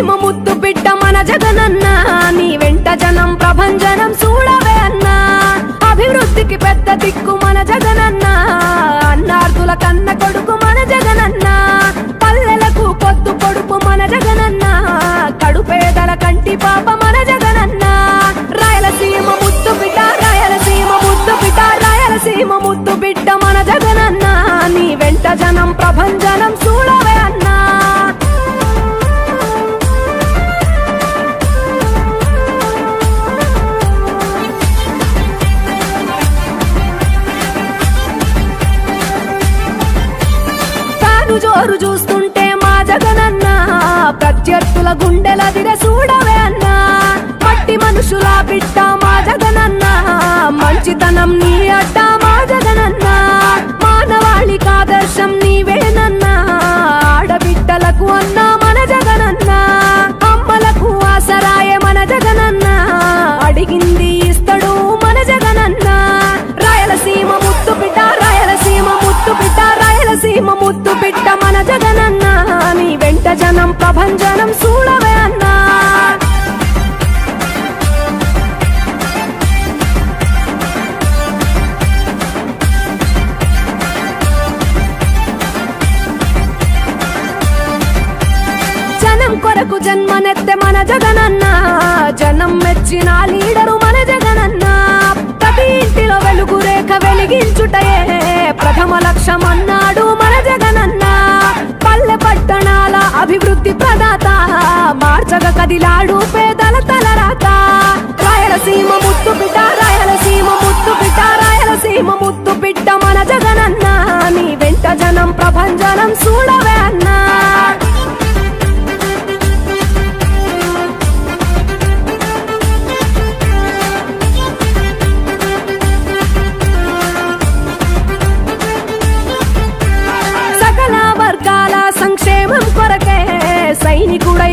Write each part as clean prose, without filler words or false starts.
అంతిమ ముద్దు బిడ్డ మన జగనన్నా, నీ వెంట జనం ప్రభంజనం చూడవే అన్నా, అభివృద్ధికి పెద్ద దిక్కు మన జగనన్నా, అన్నార్థుల కన్న కొడుకు మన జగనన్నా, పల్లెలకు పొద్దు పొడుపు మన జగనన్నా, కడుపేదల కంటి పాప మన జగనన్నా, రాయలసీమ ముద్దు బిడ్డ, రాయలసీమ ముద్దు బిడ్డ, రాయలసీమ ముద్దు బిడ్డ మన జగనన్నా, నీ వెంట జనం ప్రభంజనం చూడవే అన్నా. జోరు చూస్తుంటే మా జగనన్నా, ప్రత్యర్థుల గుండెల దిర చూడవే అన్నా, మట్టి మనుషుల బిడ్డ మా జగనన్నా, మంచితనం నీ అడ్డ మా జగనన్నా, మానవాళికి ఆదర్శం నీవేనన్నా, ఆడబిడ్డలకు అన్నా మన జగనన్నా, అమ్మలకు ఆసరాయే మన జగనన్నా, అడిగింది ఇస్తాడు మన జగనన్నా, రాయలసీమ ముద్దు బిడ్డ, రాయలసీమ ముద్దు బిడ్డ, రాయలసీమ ముద్దు బిడ్డ మన జగనన్నా, నీ వెంట జనం ప్రభంజనం చూడవే అన్నా. జనం కొరకు జన్మనెత్తే మన జగనన్నా, జనం మెచ్చిన లీడరు మన జగనన్నా, ప్రతి ఇంటిలో వెలుగు రేఖ వెలిగించుటయే ప్రథమ లక్ష్యమన్నాడు మన జగనన్నా, పల్లె పట్టణాల అభివృద్ధి ప్రదాత మార్చగ కదిలాడు పేదల తలరాత, రాయలసీమ ముద్దు బిడ్డ, రాయలసీమ ముద్దు బిడ్డ, రాయలసీమ ముద్దు బిడ్డ మన జగనన్నా, నీ వెంట జనం ప్రభంజనం చూడవే అన్నా. సంక్షేమం కొరకే సైనికుడై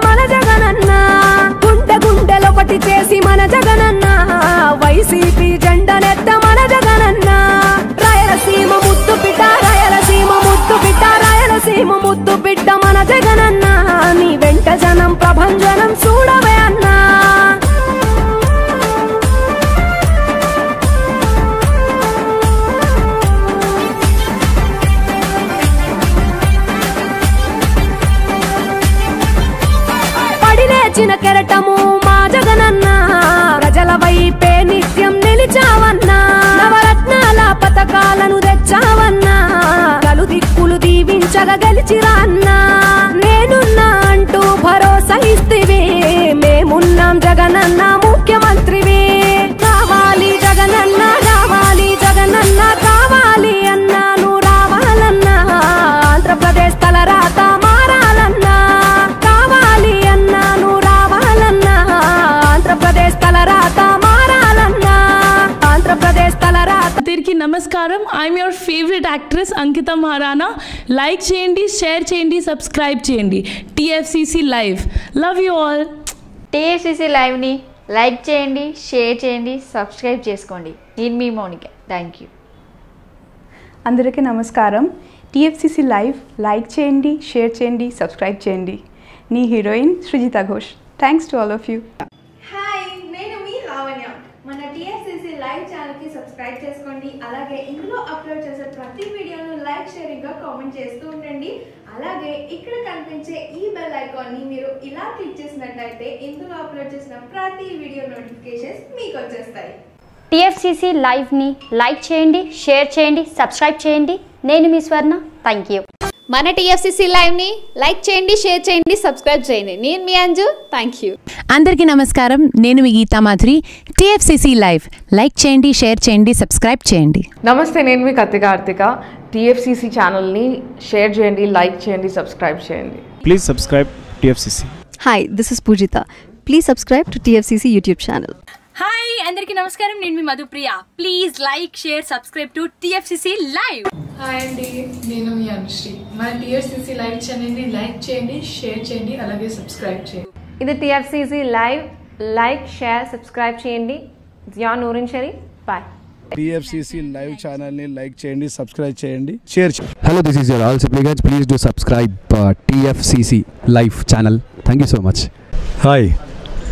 మన జగనన్నా, గుండె గుండెలొకటి చేసి మన జగనన్నా, వైసీపీ జెండనెత్త మన జగనన్నా, రాయలసీమ ముద్దు బిడ్డ, రాయలసీమ ముద్దు బిడ్డ, రాయలసీమ ముద్దు బిడ్డ మన జగనన్నా, నీ వెంట జనం ప్రభంజనం చూడవే అన్నా. చిన్న కెరటము మా జగనన్నా, ప్రజల వైపే నిత్యం నిలిచావన్నా, నవరత్నాల పథకాలను తెచ్చావన్నా, కలు దిక్కులు దీవించగా గెలిచిరా అన్నా, నేనున్నా అంటూ భరోసా ఇస్తివి, మేమున్నాం జగనన్నా ముఖ్యమంత్రివి, కావాలి జగనన్నా, రావాలి జగనన్నా, కావాలి అన్నా నువ్వు రావాలన్నా, ఆంధ్రప్రదేశ్ తలరాత మారాలన్నా, కావాలి అన్నా ఆంధ్రప్రదేశ్ తలరాత మారాలన్నా, ఆంధ్రప్రదేశ్ తలరాత. అందరికీ నమస్కారం. I'm your favourite actress Ankita Maharana. Like చేయండి, షేర్ చేయండి, సబ్స్క్రైబ్ చేయండి. TFCC live. Love you all. TFCC లైవ్ని లైక్ చేయండి, షేర్ చేయండి, సబ్స్క్రైబ్ చేసుకోండి. నేను మీ మౌనిక. Thank you. అందరికీ నమస్కారం. టీఎఫ్సిసి లైవ్ లైక్ చేయండి, షేర్ చేయండి, సబ్స్క్రైబ్ చేయండి. నీ heroine Srijita Ghosh. Thanks to all of you. మన టీఎఫ్సిసి లైవ్ ఛానల్కి సబ్స్క్రైబ్ చేసుకోండి. అలాగే ఇందులో అప్లోడ్ చేసే ప్రతి వీడియోను లైక్, షేరింగ్గా కామెంట్ చేస్తూ ఉండండి. అలాగే ఇక్కడ కనిపించే ఈ బెల్ ఐకాన్ని మీరు ఇలా క్లిక్ చేసినట్లయితే ఇందులో అప్లోడ్ చేసిన ప్రతి వీడియో నోటిఫికేషన్స్ మీకు వచ్చేస్తాయి. టీఎఫ్సిసి లైవ్ని లైక్ చేయండి, షేర్ చేయండి, సబ్స్క్రైబ్ చేయండి. నేను మీ స్వర్ణ. Thank you. మన టీఎఫ్సిసి లైవ్ని లైక్ చేయండి, షేర్ చేయండి, సబ్స్క్రైబ్ చేయండి. నేను మీ అంజు. Thank you. అందరికీ నమస్కారం. నేను మీ Geetha Madhuri. TFCC live like చేయండి, షేర్ చేయండి, సబ్స్క్రైబ్ చేయండి. నమస్తే, నేను మీ కత్తిక ఆర్తిక. టీఎఫ్సిసి ఛానల్ని షేర్ చేయండి, లైక్ చేయండి, సబ్స్క్రైబ్ చేయండి. Please subscribe TFCC. Hi, this is Pujitha. Please subscribe to TFCC YouTube channel. Hi, అందరికీ నమస్కారం. నేను మీ Madhupriya. Please like, share, subscribe to TFCC live. Hi అండి, నేను మీ యానుశ్రీ. మా టీఎఫ్సిసి లైవ్ ఛానల్ని లైక్ చేయండి, షేర్ చేయండి, అలాగే సబ్స్క్రైబ్ చేయండి. ఇది TFCC live like, share, subscribe చేయండి. Zia Noorin Sharif. Bye. TFCC live channel ni like cheyandi, subscribe cheyandi, share cheyandi. Hello, this is your all supplicants. Please do subscribe TFCC live channel. Thank you so much. Hi.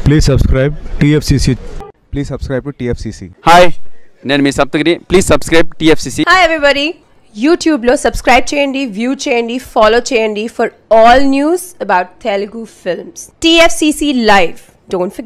Please subscribe TFCC. Please subscribe to TFCC. Hi. Nenu mee Saptagiri. Please subscribe TFCC. Hi everybody. YouTube lo subscribe cheyandi, view cheyandi, follow cheyandi for all news about Telugu films. TFCC live. Don't forget.